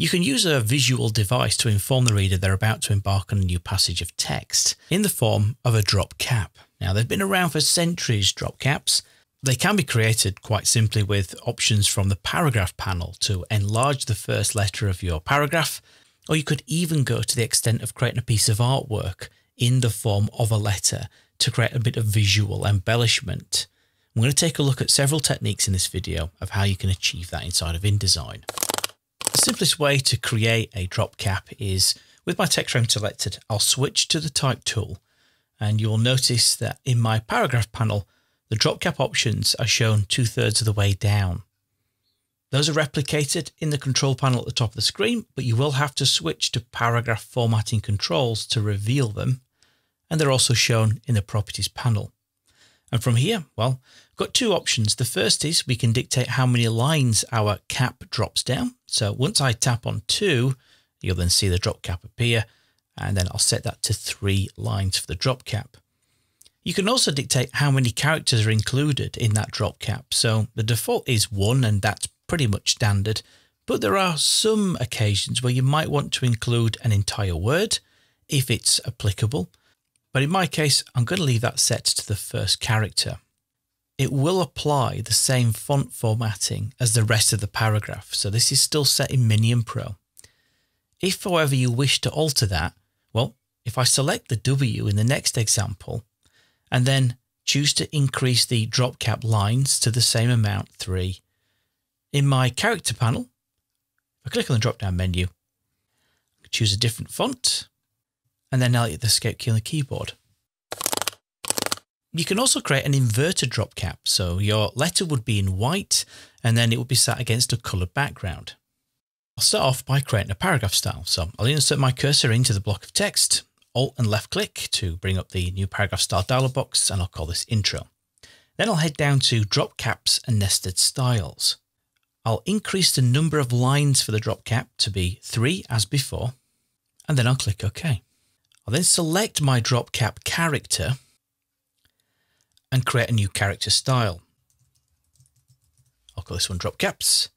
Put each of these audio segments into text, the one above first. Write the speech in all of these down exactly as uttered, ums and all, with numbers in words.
You can use a visual device to inform the reader they're about to embark on a new passage of text in the form of a drop cap. Now, they've been around for centuries, drop caps. They can be created quite simply with options from the paragraph panel to enlarge the first letter of your paragraph, or you could even go to the extent of creating a piece of artwork in the form of a letter to create a bit of visual embellishment. I'm going to take a look at several techniques in this video of how you can achieve that inside of InDesign. The simplest way to create a drop cap is with my text frame selected, I'll switch to the type tool, and you'll notice that in my paragraph panel, the drop cap options are shown two thirds of the way down. Those are replicated in the control panel at the top of the screen, but you will have to switch to paragraph formatting controls to reveal them. And they're also shown in the properties panel. And from here, well, we've got two options. The first is we can dictate how many lines our cap drops down. So once I tap on two, you'll then see the drop cap appear, and then I'll set that to three lines for the drop cap. You can also dictate how many characters are included in that drop cap. So the default is one, and that's pretty much standard, but there are some occasions where you might want to include an entire word if it's applicable. But in my case, I'm going to leave that set to the first character. It will apply the same font formatting as the rest of the paragraph. So this is still set in Minion Pro. If, however, you wish to alter that, well, if I select the W in the next example and then choose to increase the drop cap lines to the same amount, three, in my character panel, if I click on the drop down menu, I can choose a different font, and then I'll hit the escape key on the keyboard. You can also create an inverted drop cap. So your letter would be in white and then it would be sat against a coloured background. I'll start off by creating a paragraph style. So I'll insert my cursor into the block of text, Alt and left click to bring up the new paragraph style dialog box, and I'll call this intro. Then I'll head down to drop caps and nested styles. I'll increase the number of lines for the drop cap to be three as before, and then I'll click OK. I'll then select my drop cap character and create a new character style. I'll call this one drop caps,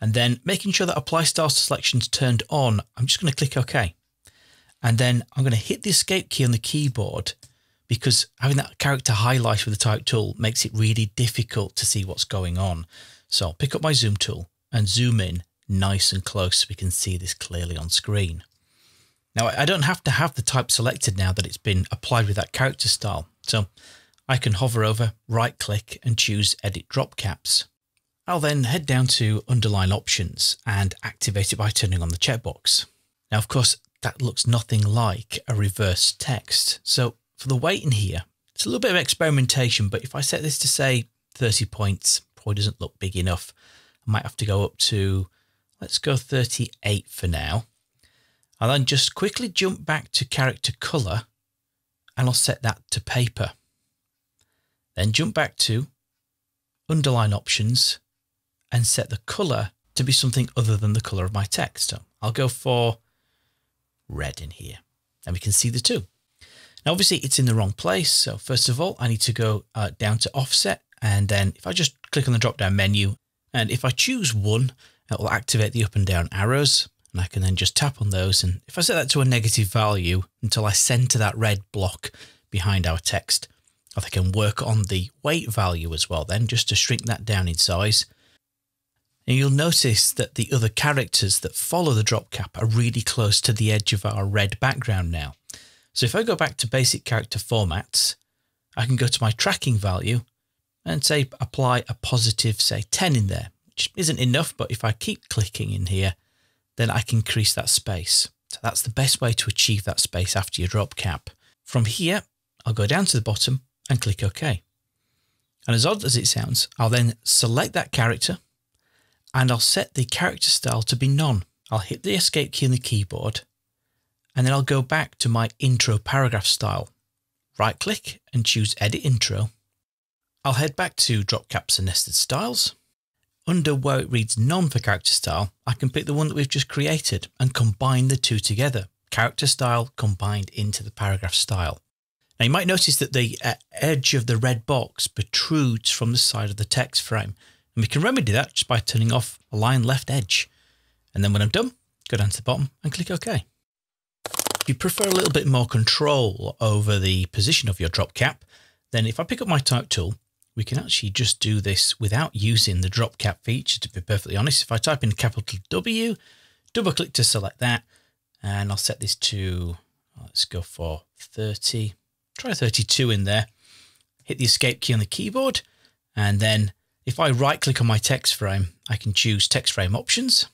and then making sure that apply style selection is turned on, I'm just going to click OK. And then I'm going to hit the escape key on the keyboard, because having that character highlighted with the type tool makes it really difficult to see what's going on. So I'll pick up my zoom tool and zoom in nice and close so we can see this clearly on screen. Now, I don't have to have the type selected now that it's been applied with that character style. So I can hover over, right click and choose edit drop caps. I'll then head down to underline options and activate it by turning on the checkbox. Now, of course, that looks nothing like a reverse text. So for the weight in here, it's a little bit of experimentation, but if I set this to say thirty points, probably doesn't look big enough. I might have to go up to, let's go thirty-eight for now. I'll then just quickly jump back to character color and I'll set that to paper. Then jump back to underline options and set the color to be something other than the color of my text. So I'll go for red in here and we can see the two. Now, obviously it's in the wrong place. So first of all, I need to go uh, down to offset. And then if I just click on the drop down menu and if I choose one, it will activate the up and down arrows. And I can then just tap on those. And if I set that to a negative value until I center that red block behind our text, I can work on the weight value as well then, just to shrink that down in size. And you'll notice that the other characters that follow the drop cap are really close to the edge of our red background now. So if I go back to basic character formats, I can go to my tracking value and say apply a positive, say ten in there, which isn't enough. But if I keep clicking in here, then I can increase that space. So that's the best way to achieve that space after your drop cap. From here, I'll go down to the bottom and click OK. And as odd as it sounds, I'll then select that character and I'll set the character style to be none. I'll hit the escape key on the keyboard and then I'll go back to my intro paragraph style. Right click and choose edit intro. I'll head back to drop caps and nested styles. Under where it reads none for character style, I can pick the one that we've just created and combine the two together. Character style combined into the paragraph style. Now you might notice that the uh, edge of the red box protrudes from the side of the text frame. And we can remedy that just by turning off align left edge. And then when I'm done, Go down to the bottom and click OK. If you prefer a little bit more control over the position of your drop cap, then if I pick up my type tool, we can actually just do this without using the drop cap feature, to be perfectly honest. If I type in capital W, double click to select that, and I'll set this to, let's go for thirty, try thirty-two in there, hit the escape key on the keyboard. And then if I right click on my text frame, I can choose text frame options.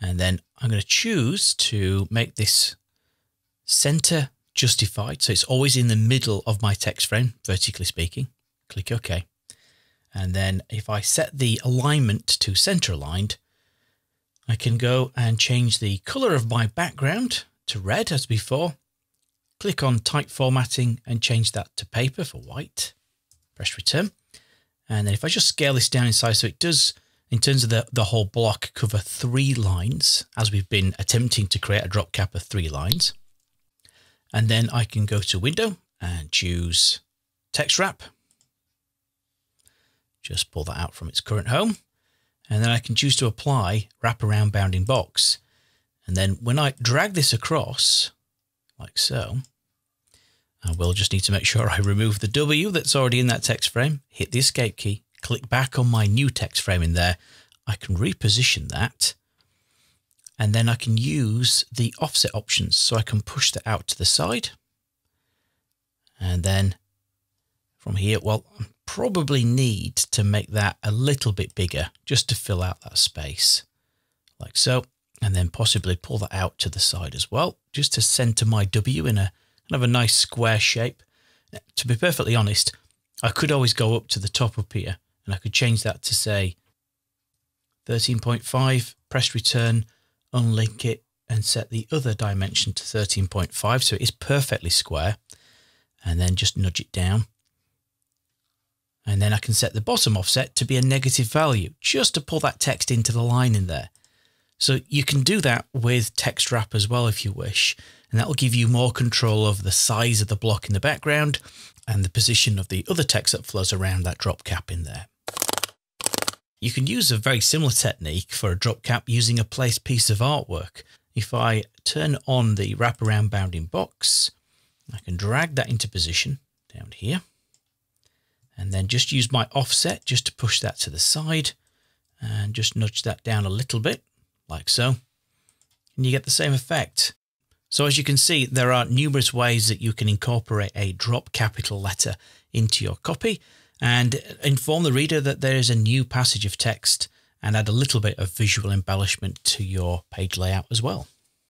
And then I'm going to choose to make this center justified, so it's always in the middle of my text frame, vertically speaking. Click OK. And then if I set the alignment to center aligned, I can go and change the color of my background to red as before. Click on type formatting and change that to paper for white. Press return. And then if I just scale this down in size, so it does, in terms of the, the whole block, cover three lines, as we've been attempting to create a drop cap of three lines. And then I can go to window and choose text wrap. Just pull that out from its current home. And then I can choose to apply wraparound bounding box. And then when I drag this across, like so, I will just need to make sure I remove the W that's already in that text frame, hit the escape key, click back on my new text frame in there. I can reposition that. And then I can use the offset options, so I can push that out to the side. And then from here, well, I probably need to make that a little bit bigger just to fill out that space, like so, and then possibly pull that out to the side as well, just to center my W in a kind of a nice square shape. To be perfectly honest, I could always go up to the top up here, and I could change that to say thirteen point five, press return, unlink it and set the other dimension to thirteen point five. So it is perfectly square, and then just nudge it down. And then I can set the bottom offset to be a negative value just to pull that text into the line in there. So you can do that with text wrap as well, if you wish, and that will give you more control over the size of the block in the background and the position of the other text that flows around that drop cap in there. You can use a very similar technique for a drop cap using a placed piece of artwork. If I turn on the wraparound bounding box, I can drag that into position down here, and then just use my offset just to push that to the side and just nudge that down a little bit, like so, and you get the same effect. So as you can see, there are numerous ways that you can incorporate a drop capital letter into your copy and inform the reader that there is a new passage of text and add a little bit of visual embellishment to your page layout as well.